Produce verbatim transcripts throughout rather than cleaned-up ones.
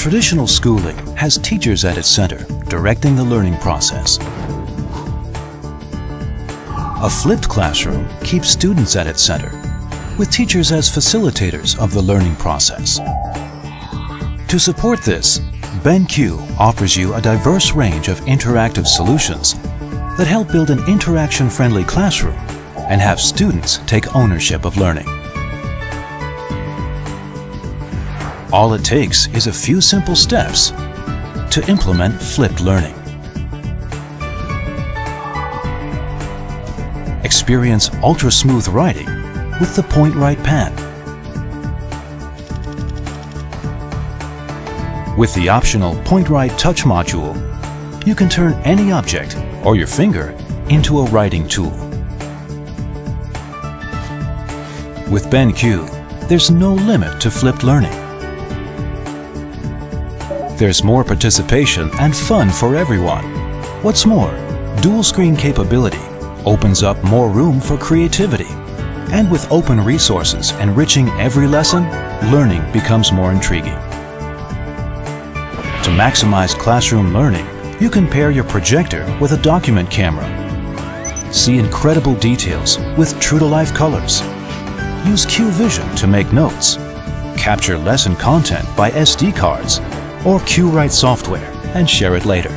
Traditional schooling has teachers at its center, directing the learning process. A flipped classroom keeps students at its center, with teachers as facilitators of the learning process. To support this, BenQ offers you a diverse range of interactive solutions that help build an interaction-friendly classroom and have students take ownership of learning. All it takes is a few simple steps to implement flipped learning. Experience ultra-smooth writing with the PointWrite pen, with the optional PointWrite Touch module, you can turn any object or your finger into a writing tool. With BenQ, there's no limit to flipped learning. There's more participation and fun for everyone. What's more, dual screen capability opens up more room for creativity. And with open resources enriching every lesson, learning becomes more intriguing. To maximize classroom learning, you can pair your projector with a document camera. See incredible details with true-to-life colors. Use QVision to make notes. Capture lesson content by S D cards or QWrite software and share it later.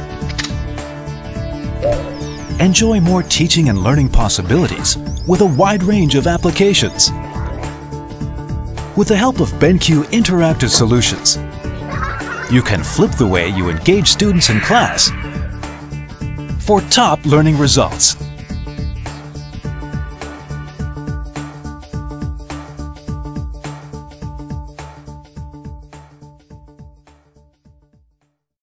Enjoy more teaching and learning possibilities with a wide range of applications. With the help of BenQ Interactive Solutions, you can flip the way you engage students in class for top learning results.